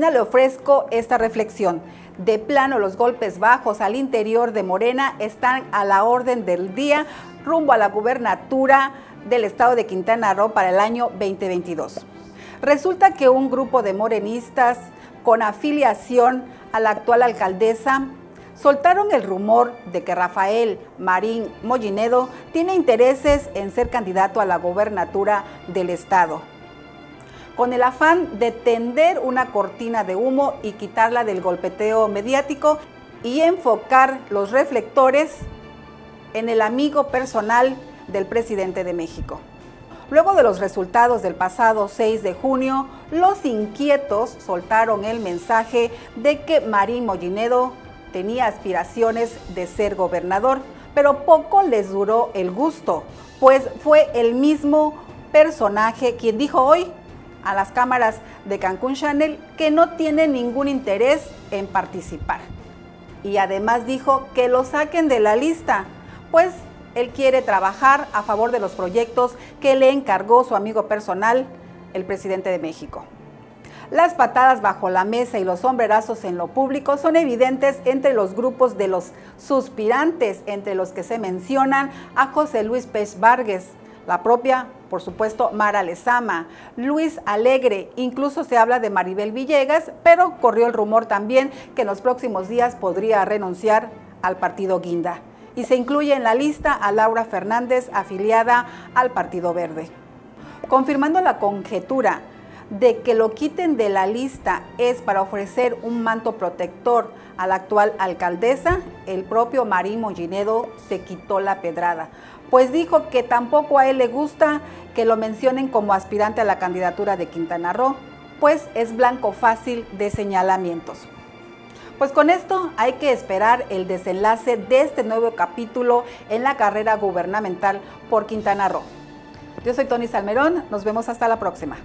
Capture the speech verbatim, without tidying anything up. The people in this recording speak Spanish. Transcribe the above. Carolina, le ofrezco esta reflexión. De plano, los golpes bajos al interior de Morena están a la orden del día rumbo a la gubernatura del estado de Quintana Roo para el año veinte veintidós. Resulta que un grupo de morenistas con afiliación a la actual alcaldesa soltaron el rumor de que Rafael Marín Mollinedo tiene intereses en ser candidato a la gobernatura del estado, con el afán de tender una cortina de humo y quitarla del golpeteo mediático y enfocar los reflectores en el amigo personal del presidente de México. Luego de los resultados del pasado seis de junio, los inquietos soltaron el mensaje de que Marín Mollinedo tenía aspiraciones de ser gobernador, pero poco les duró el gusto, pues fue el mismo personaje quien dijo hoy a las cámaras de Cancún Channel que no tiene ningún interés en participar. Y además dijo que lo saquen de la lista, pues él quiere trabajar a favor de los proyectos que le encargó su amigo personal, el presidente de México. Las patadas bajo la mesa y los sombrerazos en lo público son evidentes entre los grupos de los suspirantes, entre los que se mencionan a José Luis Pech Vargas, la propia, por supuesto, Mara Lezama, Luis Alegre, incluso se habla de Maribel Villegas, pero corrió el rumor también que en los próximos días podría renunciar al partido Guinda. Y se incluye en la lista a Laura Fernández, afiliada al Partido Verde. Confirmando la conjetura de que lo quiten de la lista es para ofrecer un manto protector a la actual alcaldesa, el propio Marín Mollinedo se quitó la pedrada, pues dijo que tampoco a él le gusta que lo mencionen como aspirante a la candidatura de Quintana Roo, pues es blanco fácil de señalamientos. Pues con esto hay que esperar el desenlace de este nuevo capítulo en la carrera gubernamental por Quintana Roo. Yo soy Tony Salmerón, nos vemos hasta la próxima.